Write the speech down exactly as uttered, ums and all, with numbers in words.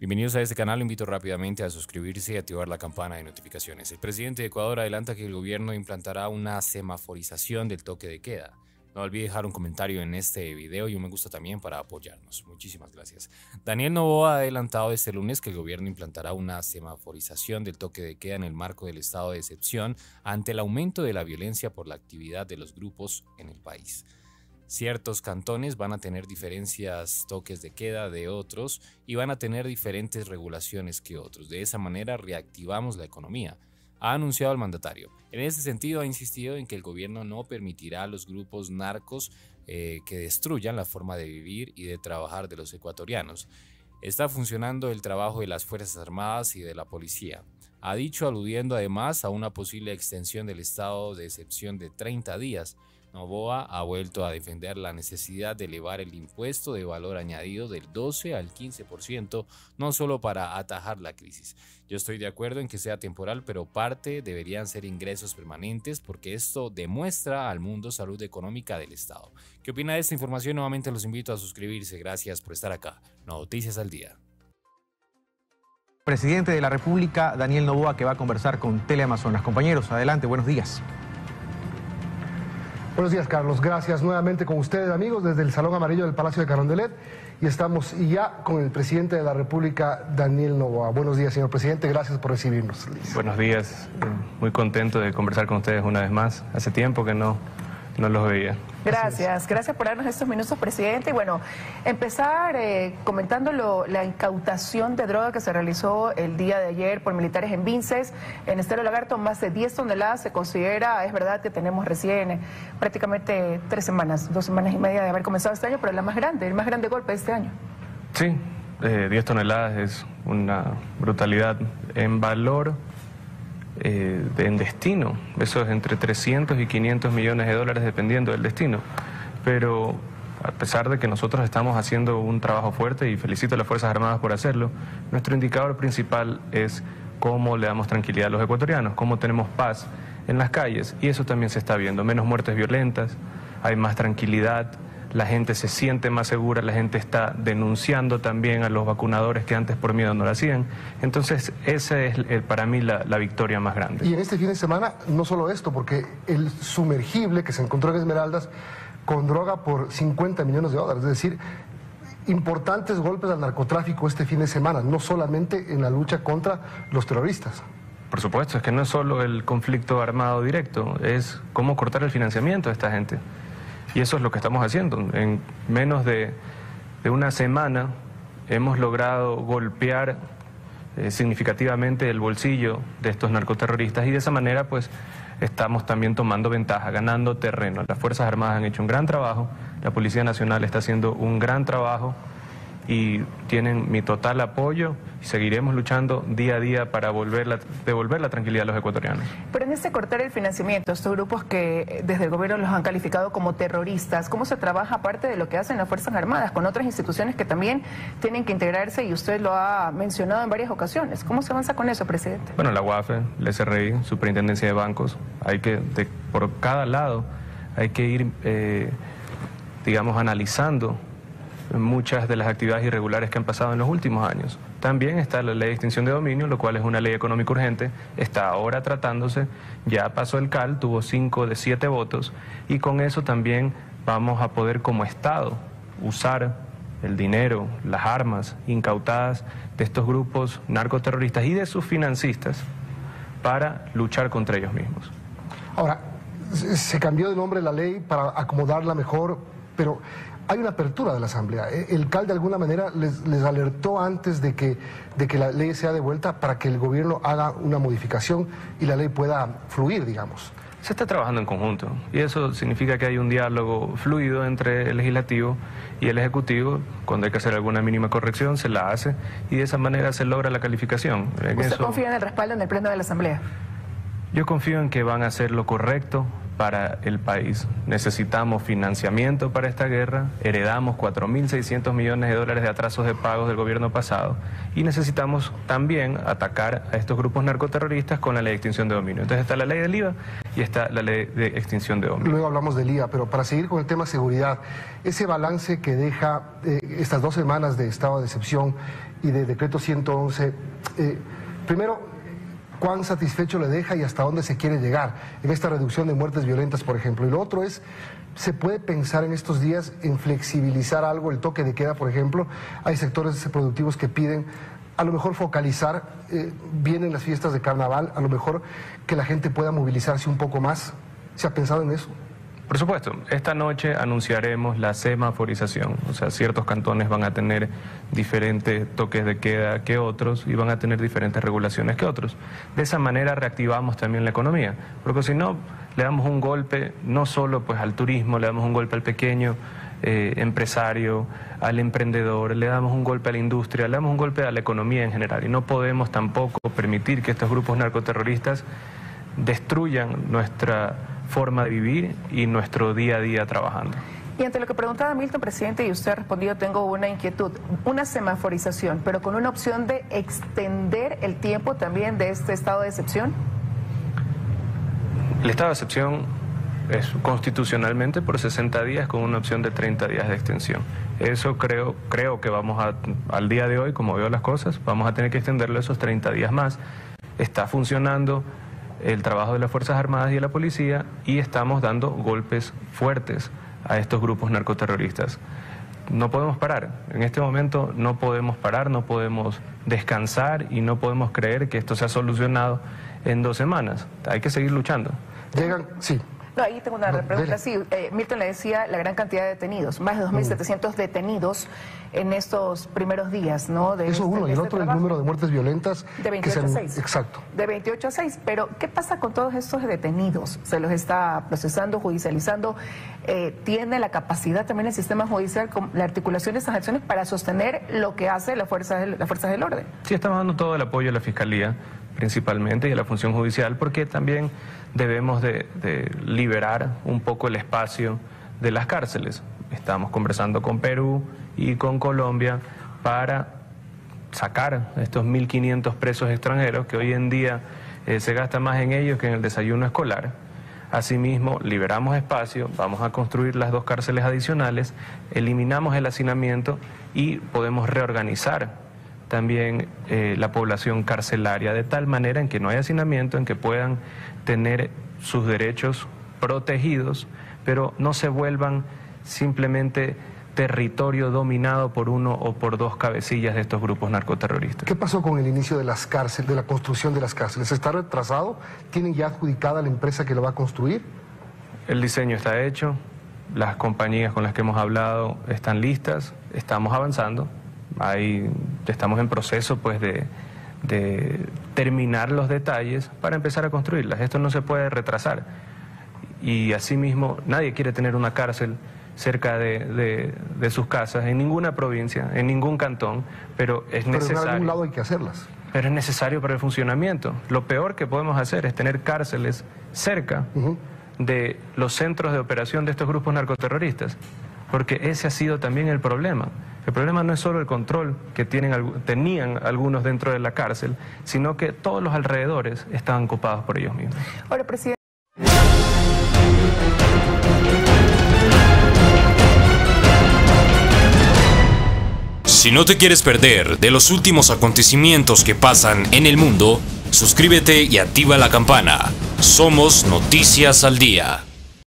Bienvenidos a este canal, lo invito rápidamente a suscribirse y activar la campana de notificaciones. El presidente de Ecuador adelanta que el gobierno implantará una semaforización del toque de queda. No olvide dejar un comentario en este video y un me gusta también para apoyarnos. Muchísimas gracias. Daniel Noboa ha adelantado este lunes que el gobierno implantará una semaforización del toque de queda en el marco del estado de excepción ante el aumento de la violencia por la actividad de los grupos en el país. Ciertos cantones van a tener diferencias toques de queda de otros y van a tener diferentes regulaciones que otros. De esa manera reactivamos la economía, ha anunciado el mandatario. En ese sentido ha insistido en que el gobierno no permitirá a los grupos narcos eh, que destruyan la forma de vivir y de trabajar de los ecuatorianos. Está funcionando el trabajo de las Fuerzas Armadas y de la policía, ha dicho, aludiendo además a una posible extensión del estado de excepción de treinta días. Noboa ha vuelto a defender la necesidad de elevar el impuesto de valor añadido del doce al quince por ciento, no solo para atajar la crisis. Yo estoy de acuerdo en que sea temporal, pero parte deberían ser ingresos permanentes porque esto demuestra al mundo salud económica del Estado. ¿Qué opina de esta información? Nuevamente los invito a suscribirse. Gracias por estar acá. Noticias al día. Presidente de la República, Daniel Noboa, que va a conversar con Teleamazonas. Compañeros, adelante, buenos días. Buenos días, Carlos. Gracias nuevamente con ustedes, amigos, desde el Salón Amarillo del Palacio de Carondelet. Y estamos ya con el presidente de la República, Daniel Noboa. Buenos días, señor presidente. Gracias por recibirnos. Buenos días. Muy contento de conversar con ustedes una vez más. Hace tiempo que no, no los veía. Gracias. Gracias por darnos estos minutos, presidente. Y bueno, empezar eh, comentando lo, la incautación de droga que se realizó el día de ayer por militares en Vinces, en Estero Lagarto. Más de diez toneladas se considera. Es verdad que tenemos recién eh, prácticamente tres semanas, dos semanas y media de haber comenzado este año, pero la más grande, el más grande golpe de este año. Sí, eh, diez toneladas es una brutalidad en valor, eh, de, en destino. Eso es entre trescientos y quinientos millones de dólares dependiendo del destino. Pero a pesar de que nosotros estamos haciendo un trabajo fuerte y felicito a las Fuerzas Armadas por hacerlo, nuestro indicador principal es cómo le damos tranquilidad a los ecuatorianos, cómo tenemos paz en las calles, y eso también se está viendo. Menos muertes violentas, hay más tranquilidad, la gente se siente más segura, la gente está denunciando también a los vacunadores que antes por miedo no lo hacían. Entonces, esa es el, para mí la, la victoria más grande. Y en este fin de semana, no solo esto, porque el sumergible que se encontró en Esmeraldas con droga por cincuenta millones de dólares, es decir, importantes golpes al narcotráfico este fin de semana, no solamente en la lucha contra los terroristas. Por supuesto, es que no es solo el conflicto armado directo, es cómo cortar el financiamiento de esta gente. Y eso es lo que estamos haciendo. En menos de, de una semana hemos logrado golpear eh, significativamente el bolsillo de estos narcoterroristas, y de esa manera pues estamos también tomando ventaja, ganando terreno. Las Fuerzas Armadas han hecho un gran trabajo, la Policía Nacional está haciendo un gran trabajo y tienen mi total apoyo, y seguiremos luchando día a día para volver la, devolver la tranquilidad a los ecuatorianos. Pero en este cortar el financiamiento, estos grupos que desde el gobierno los han calificado como terroristas, ¿cómo se trabaja aparte de lo que hacen las Fuerzas Armadas con otras instituciones que también tienen que integrarse? Y usted lo ha mencionado en varias ocasiones. ¿Cómo se avanza con eso, presidente? Bueno, la U A F E, la S R I, Superintendencia de Bancos, hay que, de, por cada lado, hay que ir, eh, digamos, analizando muchas de las actividades irregulares que han pasado en los últimos años. También está la ley de extinción de dominio, lo cual es una ley económica urgente, está ahora tratándose, ya pasó el C A L, tuvo cinco de siete votos, y con eso también vamos a poder como Estado usar el dinero, las armas incautadas de estos grupos narcoterroristas y de sus financistas para luchar contra ellos mismos. Ahora, se cambió de nombre la ley para acomodarla mejor, pero hay una apertura de la Asamblea. El C A L de alguna manera les, les alertó antes de que, de que la ley sea devuelta para que el gobierno haga una modificación y la ley pueda fluir, digamos. Se está trabajando en conjunto, y eso significa que hay un diálogo fluido entre el legislativo y el ejecutivo. Cuando hay que hacer alguna mínima corrección, se la hace, y de esa manera se logra la calificación. ¿Usted eso... confía en el respaldo en el pleno de la Asamblea? Yo confío en que van a hacer lo correcto, para el país. Necesitamos financiamiento para esta guerra, heredamos cuatro mil seiscientos millones de dólares de atrasos de pagos del gobierno pasado y necesitamos también atacar a estos grupos narcoterroristas con la ley de extinción de dominio. Entonces está la ley del I V A y está la ley de extinción de dominio. Luego hablamos del I V A, pero para seguir con el tema seguridad, ese balance que deja eh, estas dos semanas de estado de excepción y de decreto ciento once, eh, primero, ¿cuán satisfecho le deja y hasta dónde se quiere llegar en esta reducción de muertes violentas, por ejemplo? Y lo otro es, ¿se puede pensar en estos días en flexibilizar algo el toque de queda, por ejemplo? Hay sectores productivos que piden, a lo mejor focalizar, eh, vienen las fiestas de carnaval, a lo mejor que la gente pueda movilizarse un poco más. ¿Se ha pensado en eso? Por supuesto, esta noche anunciaremos la semaforización, o sea, ciertos cantones van a tener diferentes toques de queda que otros y van a tener diferentes regulaciones que otros. De esa manera reactivamos también la economía, porque si no, le damos un golpe no solo pues al turismo, le damos un golpe al pequeño eh, empresario, al emprendedor, le damos un golpe a la industria, le damos un golpe a la economía en general y no podemos tampoco permitir que estos grupos narcoterroristas destruyan nuestra forma de vivir y nuestro día a día trabajando. Y ante lo que preguntaba Milton, presidente, y usted ha respondido, tengo una inquietud, una semaforización, pero con una opción de extender el tiempo también de este estado de excepción. El estado de excepción es constitucionalmente por sesenta días con una opción de treinta días de extensión. Eso creo, creo que vamos a, al día de hoy, como veo las cosas, vamos a tener que extenderlo esos treinta días más. Está funcionando el trabajo de las Fuerzas Armadas y de la Policía y estamos dando golpes fuertes a estos grupos narcoterroristas. No podemos parar, en este momento no podemos parar, no podemos descansar y no podemos creer que esto se ha solucionado en dos semanas. Hay que seguir luchando. Llegan, sí. No, ahí tengo una no, pregunta, sí, eh, Milton le decía la gran cantidad de detenidos, más de dos mil setecientos detenidos en estos primeros días, ¿no? De Eso este, uno, y el este otro trabajo. El número de muertes violentas. De veintiocho a seis. Exacto. De veintiocho a seis, pero ¿qué pasa con todos estos detenidos? ¿Se los está procesando, judicializando? Eh, ¿Tiene la capacidad también el sistema judicial, con la articulación de estas acciones para sostener lo que hace las fuerzas del, las fuerzas del orden? Sí, estamos dando todo el apoyo a la Fiscalía, principalmente, y a la función judicial, porque también debemos de, de liberar un poco el espacio de las cárceles. Estamos conversando con Perú y con Colombia para sacar estos mil quinientos presos extranjeros que hoy en día eh, se gasta más en ellos que en el desayuno escolar. Asimismo, liberamos espacio, vamos a construir las dos cárceles adicionales, eliminamos el hacinamiento y podemos reorganizar también eh, la población carcelaria, de tal manera en que no haya hacinamiento, en que puedan tener sus derechos protegidos, pero no se vuelvan simplemente territorio dominado por uno o por dos cabecillas de estos grupos narcoterroristas. ¿Qué pasó con el inicio de las cárceles, de la construcción de las cárceles? ¿Está retrasado? ¿Tienen ya adjudicada la empresa que lo va a construir? El diseño está hecho, las compañías con las que hemos hablado están listas, estamos avanzando. Ahí estamos en proceso pues de, de terminar los detalles para empezar a construirlas. Esto no se puede retrasar. Y asimismo, nadie quiere tener una cárcel cerca de, de, de sus casas, en ninguna provincia, en ningún cantón, pero es pero necesario. Pero en algún lado hay que hacerlas. Pero es necesario para el funcionamiento. Lo peor que podemos hacer es tener cárceles cerca uh-huh. de los centros de operación de estos grupos narcoterroristas, porque ese ha sido también el problema. El problema no es solo el control que tienen, tenían algunos dentro de la cárcel, sino que todos los alrededores estaban copados por ellos mismos. Ahora, presidente. Si no te quieres perder de los últimos acontecimientos que pasan en el mundo, suscríbete y activa la campana. Somos Noticias al Día.